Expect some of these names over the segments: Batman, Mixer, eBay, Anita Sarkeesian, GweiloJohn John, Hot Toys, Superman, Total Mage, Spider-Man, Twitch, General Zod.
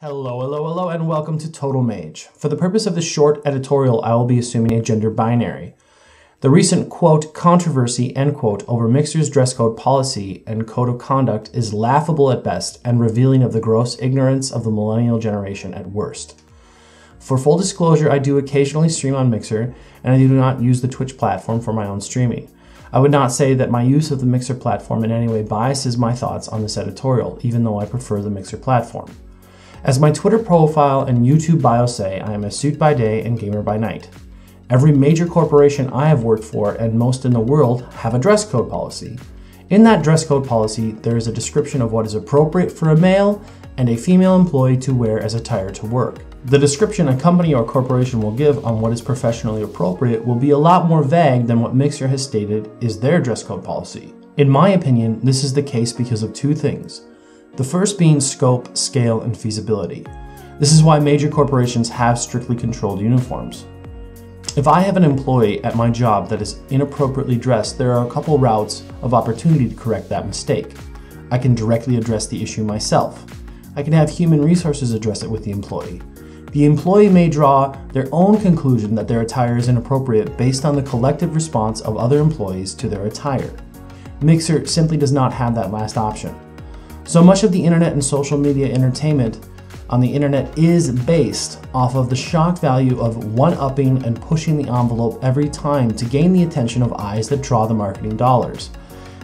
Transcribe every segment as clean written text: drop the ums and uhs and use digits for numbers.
Hello, and welcome to Total Mage. For the purpose of this short editorial, I will be assuming a gender binary. The recent, quote, controversy, end quote, over Mixer's dress code policy and code of conduct is laughable at best and revealing of the gross ignorance of the millennial generation at worst. For full disclosure, I do occasionally stream on Mixer, and I do not use the Twitch platform for my own streaming. I would not say that my use of the Mixer platform in any way biases my thoughts on this editorial, even though I prefer the Mixer platform. As my Twitter profile and YouTube bio say, I am a suit by day and gamer by night. Every major corporation I have worked for, and most in the world, have a dress code policy. In that dress code policy, there is a description of what is appropriate for a male and a female employee to wear as attire to work. The description a company or corporation will give on what is professionally appropriate will be a lot more vague than what Mixer has stated is their dress code policy. In my opinion, this is the case because of two things. The first being scope, scale, and feasibility. This is why major corporations have strictly controlled uniforms. If I have an employee at my job that is inappropriately dressed, there are a couple routes of opportunity to correct that mistake. I can directly address the issue myself. I can have human resources address it with the employee. The employee may draw their own conclusion that their attire is inappropriate based on the collective response of other employees to their attire. Mixer simply does not have that last option. So much of the internet and social media entertainment on the internet is based off of the shock value of one-upping and pushing the envelope every time to gain the attention of eyes that draw the marketing dollars.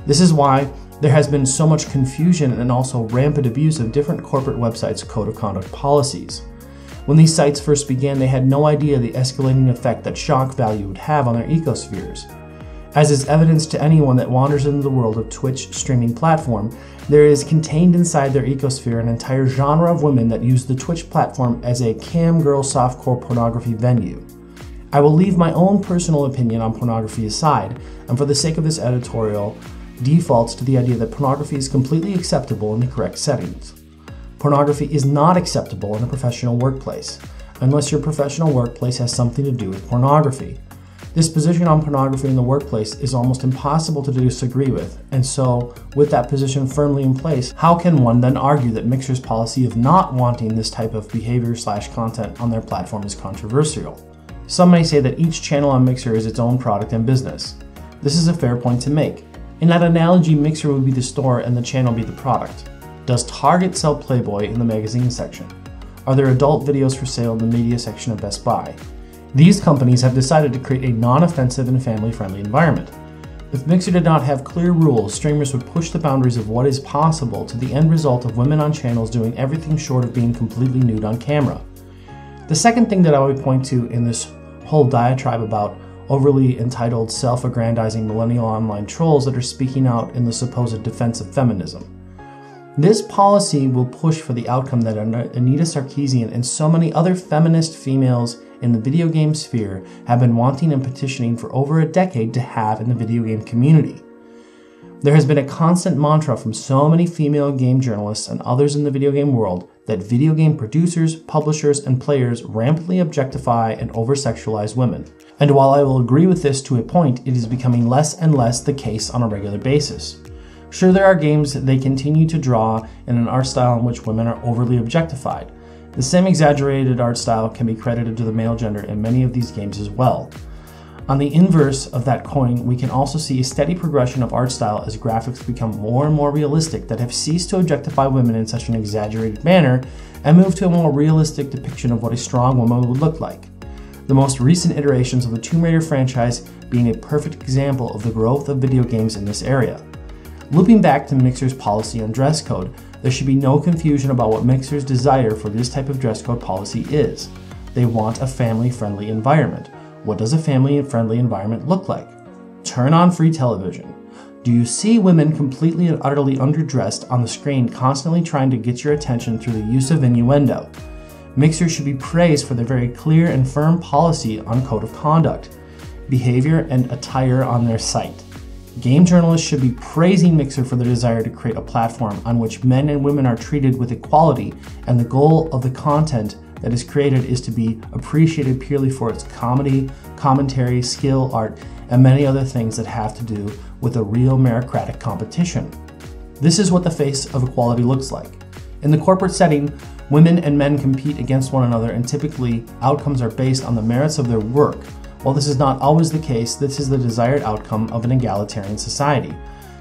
This is why there has been so much confusion and also rampant abuse of different corporate websites' code of conduct policies. When these sites first began, they had no idea the escalating effect that shock value would have on their ecospheres. As is evidence to anyone that wanders into the world of Twitch streaming platform, there is contained inside their ecosphere an entire genre of women that use the Twitch platform as a cam girl softcore pornography venue. I will leave my own personal opinion on pornography aside, and for the sake of this editorial, defaults to the idea that pornography is completely acceptable in the correct settings. Pornography is not acceptable in a professional workplace, unless your professional workplace has something to do with pornography. This position on pornography in the workplace is almost impossible to disagree with, and so, with that position firmly in place, how can one then argue that Mixer's policy of not wanting this type of behavior/content on their platform is controversial? Some may say that each channel on Mixer is its own product and business. This is a fair point to make. In that analogy, Mixer would be the store and the channel be the product. Does Target sell Playboy in the magazine section? Are there adult videos for sale in the media section of Best Buy? These companies have decided to create a non-offensive and family-friendly environment. If Mixer did not have clear rules, streamers would push the boundaries of what is possible to the end result of women on channels doing everything short of being completely nude on camera. The second thing that I would point to in this whole diatribe about overly entitled, self-aggrandizing millennial online trolls that are speaking out in the supposed defense of feminism. This policy will push for the outcome that Anita Sarkeesian and so many other feminist females in the video game sphere have been wanting and petitioning for over a decade to have in the video game community. There has been a constant mantra from so many female game journalists and others in the video game world that video game producers, publishers, and players rampantly objectify and over-sexualize women. And while I will agree with this to a point, it is becoming less and less the case on a regular basis. Sure, there are games that they continue to draw in an art style in which women are overly objectified. The same exaggerated art style can be credited to the male gender in many of these games as well. On the inverse of that coin, we can also see a steady progression of art style as graphics become more and more realistic that have ceased to objectify women in such an exaggerated manner and move to a more realistic depiction of what a strong woman would look like. The most recent iterations of the Tomb Raider franchise being a perfect example of the growth of video games in this area. Looping back to Mixer's policy on dress code, there should be no confusion about what Mixer's desire for this type of dress code policy is. They want a family-friendly environment. What does a family-friendly environment look like? Turn on free television. Do you see women completely and utterly underdressed on the screen, constantly trying to get your attention through the use of innuendo? Mixer should be praised for their very clear and firm policy on code of conduct, behavior, and attire on their site. Game journalists should be praising Mixer for their desire to create a platform on which men and women are treated with equality, and the goal of the content that is created is to be appreciated purely for its comedy, commentary, skill, art, and many other things that have to do with a real meritocratic competition. This is what the face of equality looks like. In the corporate setting, women and men compete against one another, and typically outcomes are based on the merits of their work. While this is not always the case, this is the desired outcome of an egalitarian society.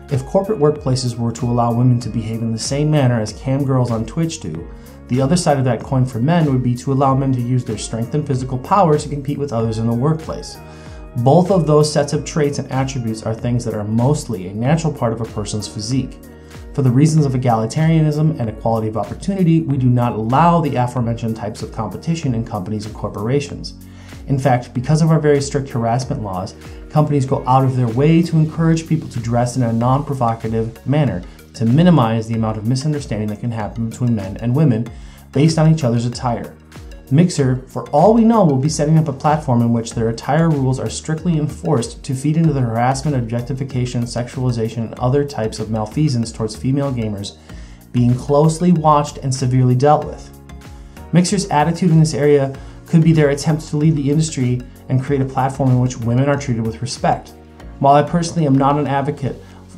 If corporate workplaces were to allow women to behave in the same manner as cam girls on Twitch do, the other side of that coin for men would be to allow men to use their strength and physical power to compete with others in the workplace. Both of those sets of traits and attributes are things that are mostly a natural part of a person's physique. For the reasons of egalitarianism and equality of opportunity, we do not allow the aforementioned types of competition in companies and corporations. In fact, because of our very strict harassment laws, companies go out of their way to encourage people to dress in a non-provocative manner to minimize the amount of misunderstanding that can happen between men and women based on each other's attire. Mixer, for all we know, will be setting up a platform in which their attire rules are strictly enforced to feed into the harassment, objectification, sexualization, and other types of malfeasance towards female gamers being closely watched and severely dealt with. Mixer's attitude in this area could be their attempts to lead the industry and create a platform in which women are treated with respect. While I personally am not an advocate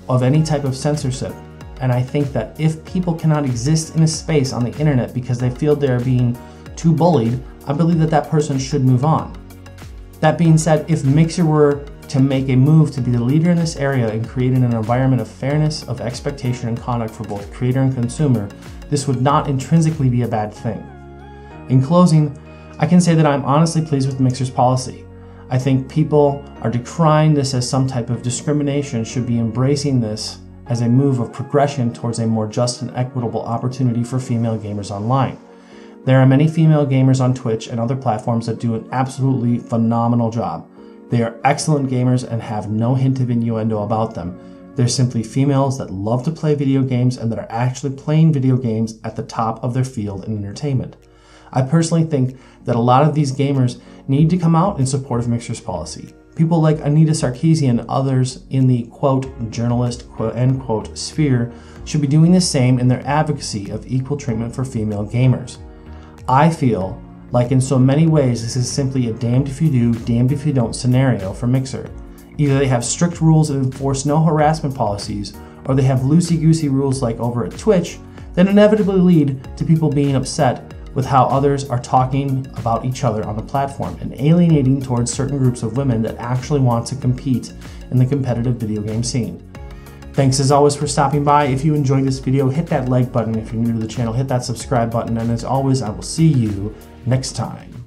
of any type of censorship, and I think that if people cannot exist in a space on the internet because they feel they are being too bullied, I believe that that person should move on. That being said, if Mixer were to make a move to be the leader in this area and creating an environment of fairness, of expectation and conduct for both creator and consumer, this would not intrinsically be a bad thing. In closing, I can say that I'm honestly pleased with Mixer's policy. I think people are decrying this as some type of discrimination, should be embracing this as a move of progression towards a more just and equitable opportunity for female gamers online. There are many female gamers on Twitch and other platforms that do an absolutely phenomenal job. They are excellent gamers and have no hint of innuendo about them. They're simply females that love to play video games and that are actually playing video games at the top of their field in entertainment. I personally think that a lot of these gamers need to come out in support of Mixer's policy. People like Anita Sarkeesian and others in the quote journalist quote end quote sphere should be doing the same in their advocacy of equal treatment for female gamers. I feel like in so many ways this is simply a damned if you do, damned if you don't scenario for Mixer. Either they have strict rules and enforce no harassment policies, or they have loosey-goosey rules like over at Twitch that inevitably lead to people being upset with how others are talking about each other on the platform and alienating towards certain groups of women that actually want to compete in the competitive video game scene. Thanks as always for stopping by. If you enjoyed this video, hit that like button. If you're new to the channel, hit that subscribe button. And as always, I will see you next time.